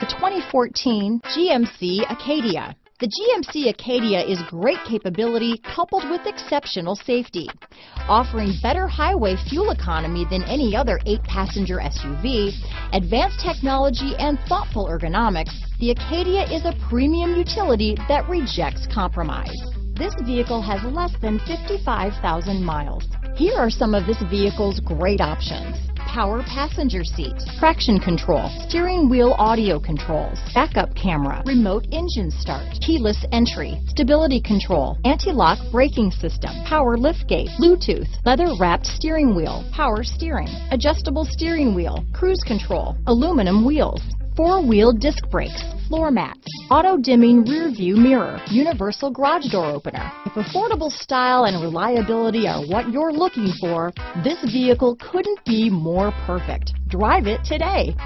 The 2014 GMC Acadia. The GMC Acadia is great capability coupled with exceptional safety. Offering better highway fuel economy than any other 8-passenger SUV, advanced technology and thoughtful ergonomics, the Acadia is a premium utility that rejects compromise. This vehicle has less than 55,000 miles. Here are some of this vehicle's great options. Power passenger seat, traction control, steering wheel audio controls, backup camera, remote engine start, keyless entry, stability control, anti-lock braking system, power liftgate, Bluetooth, leather-wrapped steering wheel, power steering, adjustable steering wheel, cruise control, aluminum wheels, four-wheel disc brakes, floor mats, auto-dimming rear-view mirror, universal garage door opener. If affordable style and reliability are what you're looking for, this vehicle couldn't be more perfect. Drive it today.